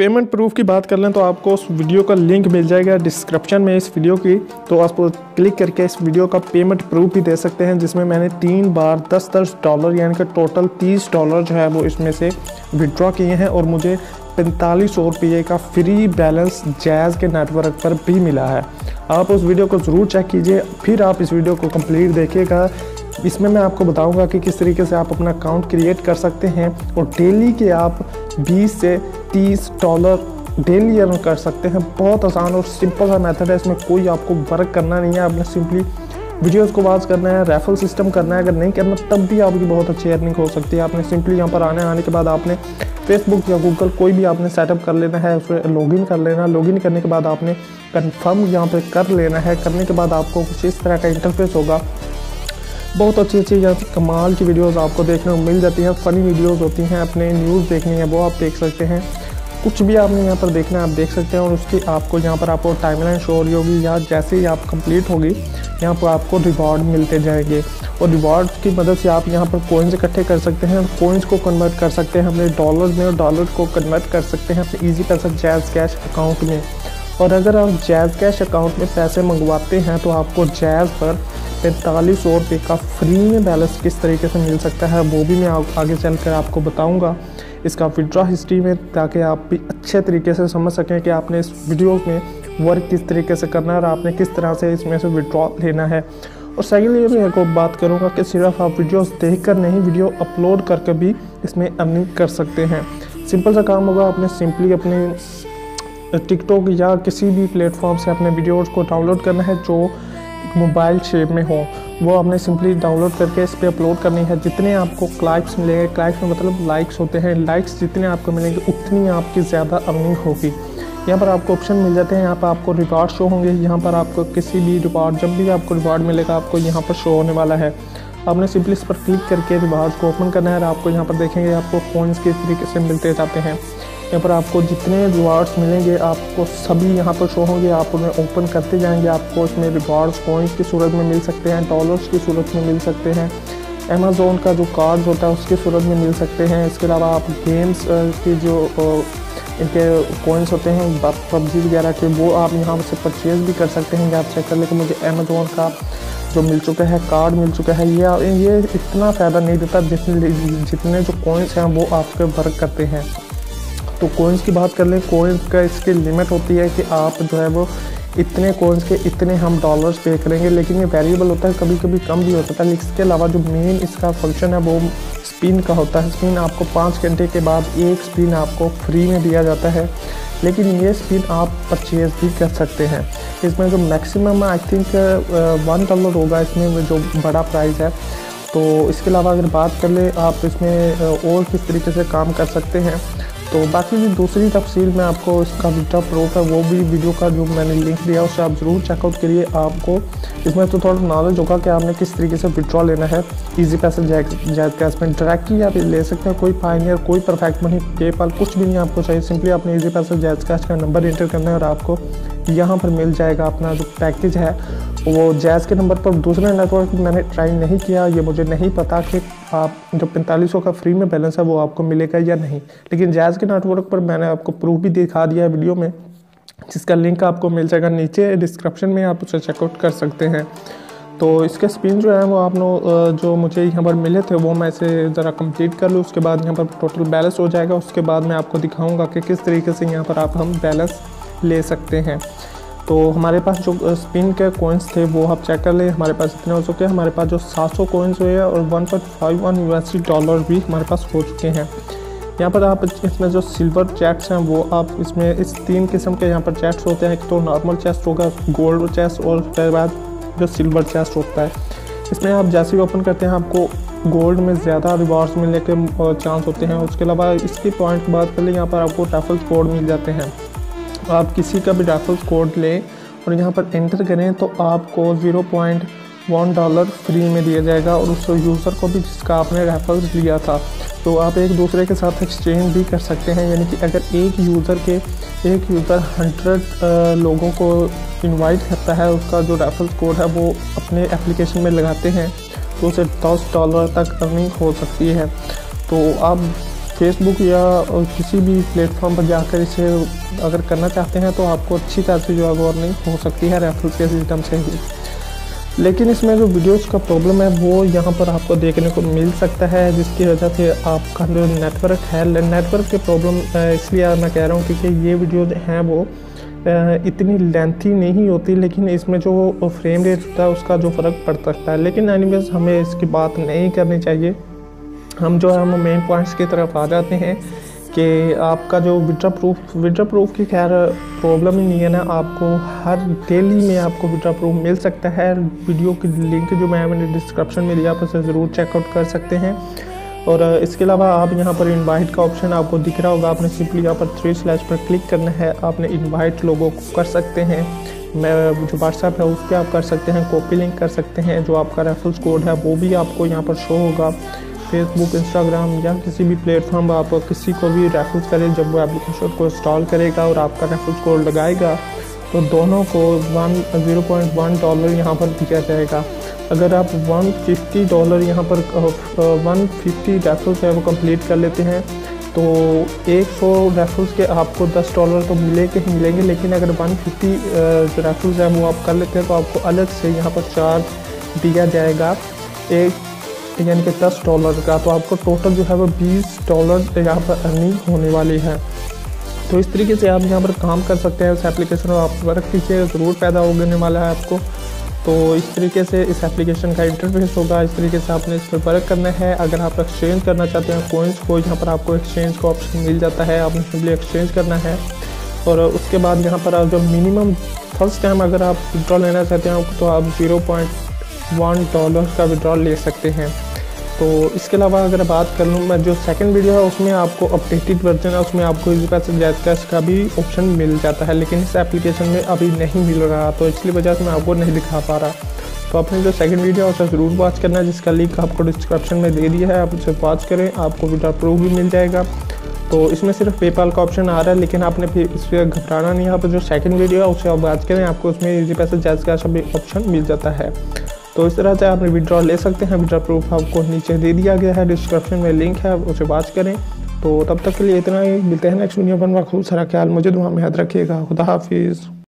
Payment proof की बात कर लें तो आपको उस वीडियो का लिंक मिल जाएगा डिस्क्रिप्शन में इस वीडियो की, तो आप क्लिक करके इस वीडियो का पेमेंट प्रूफ भी दे सकते हैं, जिसमें मैंने 3 बार $10 यानी कि टोटल $30 जो है वो इसमें से विड्रॉ किए हैं और मुझे ₹4500 का फ्री बैलेंस जैज़ के नेटवर्क पर भी मिला है। आप उस वीडियो को ज़रूर चेक कीजिए, फिर आप इस वीडियो को कंप्लीट देखिएगा। इसमें मैं आपको बताऊंगा कि किस तरीके से आप अपना अकाउंट क्रिएट कर सकते हैं और डेली के आप $20 से $30 डेली अर्न कर सकते हैं। बहुत आसान और सिंपल सा मेथड है, इसमें कोई आपको वर्क करना नहीं है, आपने सिंपली वीडियोस को वॉच करना है, रेफरल सिस्टम करना है, अगर नहीं करना तब भी आपकी बहुत अच्छी अर्निंग हो सकती है। आपने सिंपली यहाँ पर आने के बाद आपने फेसबुक या गूगल कोई भी आपने सेटअप कर लेना है, उसमें लॉगिन कर लेना। लॉगिन करने के बाद आपने कन्फर्म यहाँ पे कर लेना है। करने के बाद आपको कुछ इस तरह का इंटरफेस होगा। बहुत अच्छी अच्छी यहाँ से कमाल की वीडियोस आपको देखने को मिल जाती हैं, फ़नी वीडियोस होती हैं, अपने न्यूज़ देखनी है वो आप देख सकते हैं, कुछ भी आपने यहाँ पर देखना है आप देख सकते हैं। और उसकी आपको यहाँ पर आपको टाइमलाइन शो हो रही होगी, या जैसे ही आप कंप्लीट होगी यहाँ पर आपको रिवॉर्ड मिलते जाएंगे और रिवॉर्ड की मदद से आप यहाँ पर कोइंस इकट्ठे कर सकते हैं और कोइंस को कन्वर्ट कर सकते हैं अपने डॉलर में और डॉलर को कन्वर्ट कर सकते हैं अपने ईज़ीपाइसा जैज़ कैश अकाउंट में। और अगर आप जैज़ कैश अकाउंट में पैसे मंगवाते हैं तो आपको जैज़ पर ₹4500 का फ्री में बैलेंस किस तरीके से मिल सकता है वो भी मैं आगे चलकर आपको बताऊंगा, इसका विड्रॉ हिस्ट्री में, ताकि आप भी अच्छे तरीके से समझ सकें कि आपने इस वीडियो में वर्क किस तरीके से करना है और आपने किस तरह से इसमें से विड्रॉ लेना है। और सेकेंडली मैं आपको बात करूंगा कि सिर्फ आप वीडियोस देखकर नहीं, वीडियो अपलोड करके भी इसमें अर्निंग कर सकते हैं। सिंपल सा काम होगा, आपने सिंपली अपने टिकटॉक या किसी भी प्लेटफॉर्म से अपने वीडियोज़ को डाउनलोड करना है जो मोबाइल शेप में हो, वो आपने सिंपली डाउनलोड करके इस पर अपलोड करनी है। जितने आपको क्लाइक्स मिलेंगे, क्लाइक्स में मतलब लाइक्स होते हैं, लाइक्स जितने आपको मिलेंगे उतनी आपकी ज़्यादा अर्निंग होगी। यहाँ पर आपको ऑप्शन मिल जाते हैं, यहाँ पर आपको रिवॉर्ड शो होंगे, यहाँ पर आपको किसी भी रिवॉर्ड, जब भी आपको रिवॉर्ड मिलेगा आपको यहाँ पर शो होने वाला है। आपने सिंपली इस पर क्लिक करके रिवॉर्ड को ओपन करना है और आपको यहाँ पर देखेंगे आपको कॉइंस किस तरीके से मिलते जाते हैं। यहाँ पर आपको जितने रिवॉर्ड्स मिलेंगे आपको सभी यहाँ पर शो होंगे, आप उन्हें ओपन करते जाएंगे, आपको इसमें रिवॉर्ड्स कॉइंस की सूरत में मिल सकते हैं, डॉलर्स की सूरत में मिल सकते हैं, अमेज़ोन का जो कार्ड होता है उसकी सूरत में मिल सकते हैं। इसके अलावा आप गेम्स की जो इनके कॉइंस होते हैं PUBG वगैरह के, वो आप यहाँ से परचेज़ भी कर सकते हैं। आप चेक कर लें कि मुझे अमेज़ोन का जो मिल चुका है कार्ड मिल चुका है, ये इतना फ़ायदा नहीं देता जितने जो कॉइंस हैं वो आपके वर्क करते हैं। तो कॉइंस की बात कर लें, कॉइंस का इसकी लिमिट होती है कि आप जो है वो इतने कॉइंस के इतने हम डॉलर्स पे करेंगे, लेकिन ये वेरिएबल होता है, कभी कभी कम भी होता है। इसके अलावा जो मेन इसका फंक्शन है वो स्पिन का होता है। स्पिन आपको 5 घंटे के बाद एक स्पिन आपको फ्री में दिया जाता है, लेकिन ये स्पिन आप परचेज़ भी कर सकते हैं। इसमें जो मैक्सिमम आई थिंक $1 होगा इसमें जो बड़ा प्राइस है। तो इसके अलावा अगर बात कर ले आप इसमें और किस तरीके से काम कर सकते हैं, तो बाकी भी दूसरी तफसील में आपको इसका विड्रॉ प्रूफ है वो भी वीडियो का जो मैंने लिंक दिया उससे आप ज़रूर चेकआउट करिए। आपको इसमें तो थोड़ा नॉलेज होगा कि आपने किस तरीके से विड्रॉ लेना है ईज़ीपाइसा जैज़ कैश में। डायरेक्टली आप ले सकते हैं, कोई पायनियर, कोई परफेक्ट मनी, पेपाल कुछ भी नहीं आपको चाहिए। सिंपली आपने ईज़ीपाइसा जैज़ कैश का नंबर एंटर करना है और आपको यहाँ पर मिल जाएगा अपना जो पैकेज है वो जैज़ के नंबर पर। दूसरे नेटवर्क मैंने ट्राई नहीं किया, ये मुझे नहीं पता कि आप जो 4500 का फ्री में बैलेंस है वो आपको मिलेगा या नहीं, लेकिन जैज़ के नेटवर्क पर मैंने आपको प्रूफ भी दिखा दिया है वीडियो में, जिसका लिंक आपको मिल जाएगा नीचे डिस्क्रिप्शन में, आप उसे चेकआउट कर सकते हैं। तो इसके स्पिन जो है वो आप लोग जो मुझे यहाँ पर मिले थे वो मैं इसे ज़रा कंप्लीट कर लूँ, उसके बाद यहाँ पर टोटल बैलेंस हो जाएगा। उसके बाद मैं आपको दिखाऊँगा कि किस तरीके से यहाँ पर आप हम बैलेंस ले सकते हैं। तो हमारे पास जो स्पिन के कॉइंस थे वो आप चेक कर लें, हमारे पास इतने हो चुके हैं। हमारे पास जो 700 कॉइंस हुए हैं और $1.51 भी हमारे पास हो चुके हैं। यहाँ पर आप इसमें जो सिल्वर चेस्ट्स हैं वो आप इसमें इस 3 किस्म के यहाँ पर चेस्ट्स होते हैं, एक तो नॉर्मल चेस्ट होगा, गोल्ड चेस्ट, और उसके बाद जो सिल्वर चेस्ट होता है। इसमें आप जैसे ही ओपन करते हैं आपको गोल्ड में ज़्यादा रिवॉर्ड्स मिलने के चांस होते हैं। उसके अलावा इसकी पॉइंट बात कर लें, यहाँ पर आपको रेफरल कोड मिल जाते हैं। आप किसी का भी रेफरल कोड लें और यहाँ पर एंटर करें तो आपको $0.1 फ्री में दिया जाएगा, और उस यूज़र को भी जिसका आपने रेफरल्स लिया था। तो आप एक दूसरे के साथ एक्सचेंज भी कर सकते हैं, यानी कि अगर एक यूज़र 100 लोगों को इनवाइट करता है, उसका जो रेफरल कोड है वो अपने एप्लीकेशन में लगाते हैं तो उसे $10 तक अर्निंग हो सकती है। तो आप फेसबुक या किसी भी प्लेटफॉर्म पर जाकर इसे अगर करना चाहते हैं तो आपको अच्छी तरह से जो है अर्निंग हो सकती है रेफरल के सिस्टम से ही। लेकिन इसमें जो वीडियोस का प्रॉब्लम है वो यहाँ पर आपको देखने को मिल सकता है, जिसकी वजह से आपका जो नेटवर्क है, नेटवर्क के प्रॉब्लम इसलिए मैं कह रहा हूँ क्योंकि ये वीडियोस हैं वो इतनी लेंथी नहीं होती, लेकिन इसमें जो फ्रेम रेट होता है उसका जो फ़र्क पड़ सकता है। लेकिन एनीवेज हमें इसकी बात नहीं करनी चाहिए। हम जो है हम मेन पॉइंट्स की तरफ आ जाते हैं कि आपका जो विड्रा प्रूफ की खैर प्रॉब्लम ही नहीं है ना, आपको हर डेली में आपको विड्रा प्रूफ मिल सकता है। वीडियो की लिंक जो मैंने डिस्क्रिप्शन में दिया आप उसे ज़रूर चेकआउट कर सकते हैं। और इसके अलावा आप यहाँ पर इनवाइट का ऑप्शन आपको दिख रहा होगा, आपने सिंपली यहाँ पर 3 स्लैश पर क्लिक करना है। आपने इनवाइट लोगों को कर सकते हैं, मैं जो व्हाट्सएप है उस पर आप कर सकते हैं, कॉपी लिंक कर सकते हैं, जो आपका रेफरल्स कोड है वो भी आपको यहाँ पर शो होगा। फेसबुक, इंस्टाग्राम या किसी भी प्लेटफॉर्म पर आप किसी को भी रेफरल करें, जब वो एप्लीकेशन को इंस्टॉल करेगा और आपका रेफरल कोड लगाएगा तो दोनों को $0.1 यहाँ पर दिया जाएगा। अगर आप $150 यहाँ पर 150 रेफरल्स है वो कंप्लीट कर लेते हैं तो 100 रेफरल्स के आपको $10 तो मिलेंगे। लेकिन अगर 150 रेफरल्स है वो आप कर लेते हैं तो आपको अलग से यहाँ पर चार्ज दिया जाएगा एक यानी कि $10 का, तो आपको टोटल जो है वो $20 यहाँ पर अर्निंग होने वाली है। तो इस तरीके से आप यहाँ पर काम कर सकते हैं। इस एप्लीकेशन को आप वर्क कीजिए, ज़रूर पैदा होने वाला है आपको। तो इस तरीके से इस एप्लीकेशन का इंटरफेस होगा, इस तरीके से आपने इस पर वर्क करना है। अगर आप एक्सचेंज करना चाहते हैं कोइंस को, यहाँ पर आपको एक्सचेंज का ऑप्शन मिल जाता है, आपने सिंपली एक्सचेंज करना है। और उसके बाद यहाँ पर आप जब मिनिमम फर्स्ट टाइम अगर आप विड्रॉ लेना चाहते हैं तो आप $0.1 का विड्रॉ ले सकते हैं। तो इसके अलावा अगर बात कर लूँ मैं, जो सेकंड वीडियो है उसमें आपको अपडेटेड वर्जन है, उसमें आपको easypaisa jazzcash का भी ऑप्शन मिल जाता है, लेकिन इस एप्लीकेशन में अभी नहीं मिल रहा, तो इसलिए वजह से मैं आपको नहीं दिखा पा रहा। तो आपने जो सेकंड वीडियो है उसे ज़रूर वॉच करना है, जिसका लिंक आपको डिस्क्रिप्शन में दे दिया है, आप उसे वॉच करें, आपको विड्रॉ प्रूफ भी मिल जाएगा। तो इसमें सिर्फ पेपाल का ऑप्शन आ रहा है, लेकिन आपने फिर इस पर घबराना नहीं है। आप जो सेकंड वीडियो है उसे आप वॉच करें, आपको उसमें easypaisa jazzcash का भी ऑप्शन मिल जाता है। तो इस तरह से आपने विड्रॉ ले सकते हैं। विड्रॉ प्रूफ आपको नीचे दे दिया गया है, डिस्क्रिप्शन में लिंक है, उसे वॉच करें। तो तब तक के लिए इतना ही, मिलते हैं नेक्स्ट वीडियो पर। खूब सारा ख्याल मुझे दुआ में याद रखिएगा। खुदा हाफिज़।